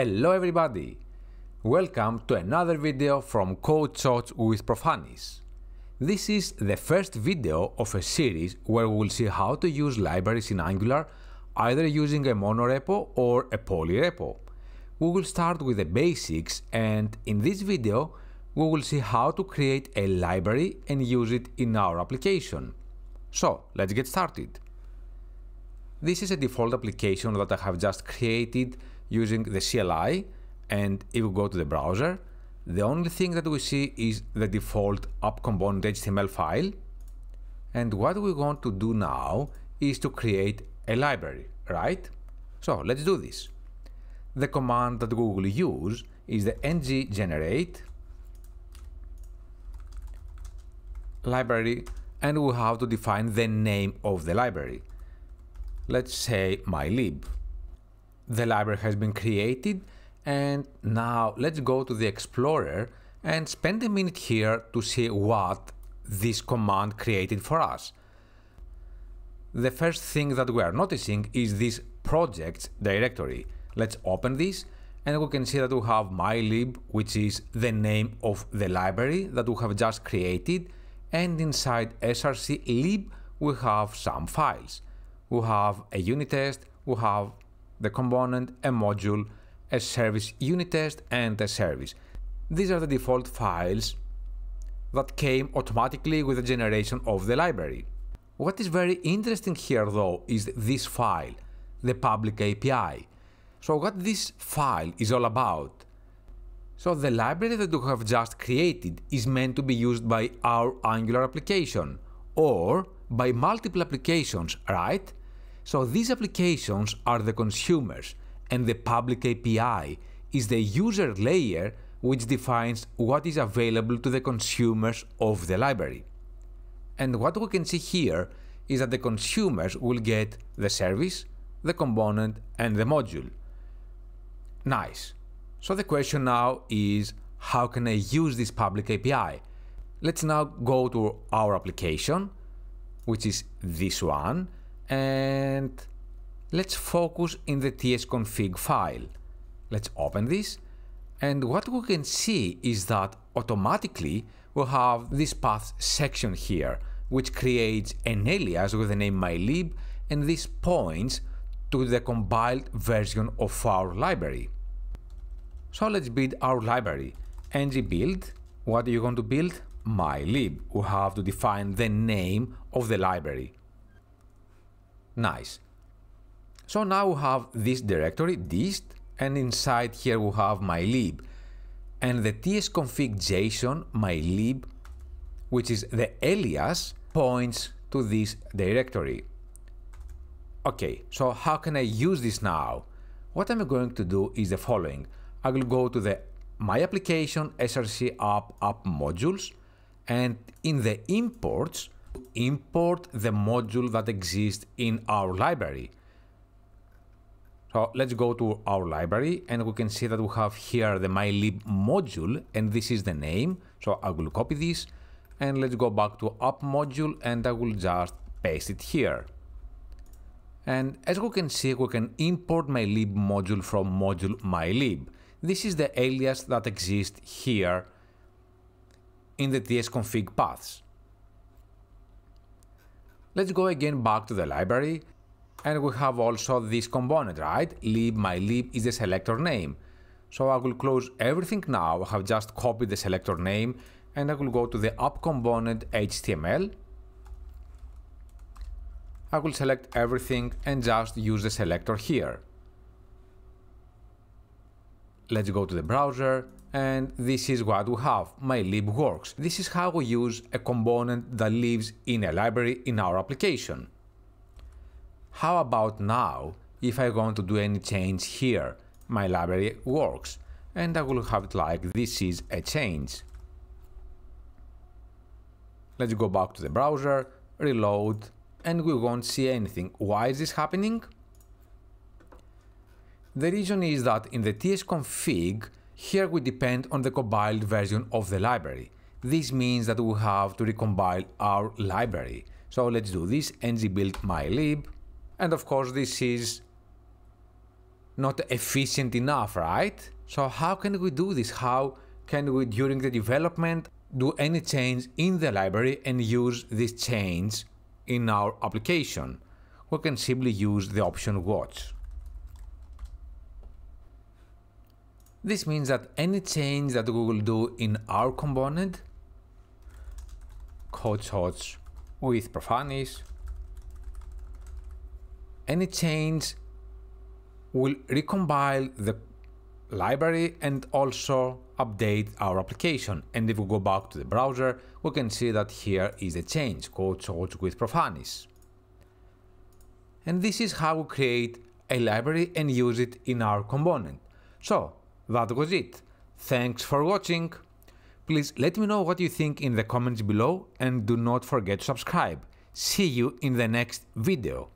Hello everybody! Welcome to another video from CodeShots with Profanis. This is the first video of a series where we will see how to use libraries in Angular, either using a monorepo or a polyrepo. We will start with the basics, and in this video we will see how to create a library and use it in our application. So let's get started. This is a default application that I have just created using the CLI, and if we go to the browser, the only thing that we see is the default app component HTML file. And what we want to do now is to create a library, right? So let's do this. The command that we will use is the ng generate library, and we have to define the name of the library. Let's say MyLib. The library has been created, and now let's go to the Explorer and spend a minute here to see what this command created for us. The first thing that we are noticing is this projects directory. Let's open this, and we can see that we have MyLib, which is the name of the library that we have just created, and inside src lib we have some files. We have a unit test, we have the component, a module, a service unit test, and a service. These are the default files that came automatically with the generation of the library. What is very interesting here though is this file, the public API. So what this file is all about. So the library that we have just created is meant to be used by our Angular application or by multiple applications, right? So these applications are the consumers, and the public API is the user layer which defines what is available to the consumers of the library. And what we can see here is that the consumers will get the service, the component, and the module. Nice. So the question now is, how can I use this public API? Let's now go to our application, which is this one, and let's focus in the tsconfig file. Let's open this, and what we can see is that automatically we have this path section here, which creates an alias with the name mylib, and this points to the compiled version of our library. So let's build our library. ng build. What are you going to build? Mylib. We have to define the name of the library. Nice. So now we have this directory, dist, and inside here we have mylib. And the tsconfig JSON mylib, which is the alias, points to this directory. Okay, so how can I use this now? What I'm going to do is the following. I will go to the My Application src app modules, and in the imports, import the module that exists in our library. So let's go to our library, and we can see that we have here the mylib module, and this is the name. So I will copy this, and let's go back to app module, and I will just paste it here. And as we can see, we can import mylib module from module mylib. This is the alias that exists here in the tsconfig paths. Let's go again back to the library, and we have also this component, right? LibMyLib is the selector name. So I will close everything now. I have just copied the selector name, and I will go to the app component HTML. I will select everything and just use the selector here. Let's go to the browser, and this is what we have. MyLib works. This is how we use a component that lives in a library in our application. How about now if I want to do any change here? My library works, and I will have it like this is a change. Let's go back to the browser, reload, and we won't see anything. Why is this happening? The reason is that in the tsconfig, here we depend on the compiled version of the library. This means that we have to recompile our library. So let's do this, ng build mylib, and of course this is not efficient enough, right? So how can we do this? How can we, during the development, do any change in the library and use this change in our application? We can simply use the option watch. This means that any change that we will do in our component, CodeShots with Profanis, any change will recompile the library and also update our application. And if we go back to the browser, we can see that here is the change, CodeShots with Profanis. And this is how we create a library and use it in our component. So that was it. Thanks for watching. Please let me know what you think in the comments below and do not forget to subscribe. See you in the next video.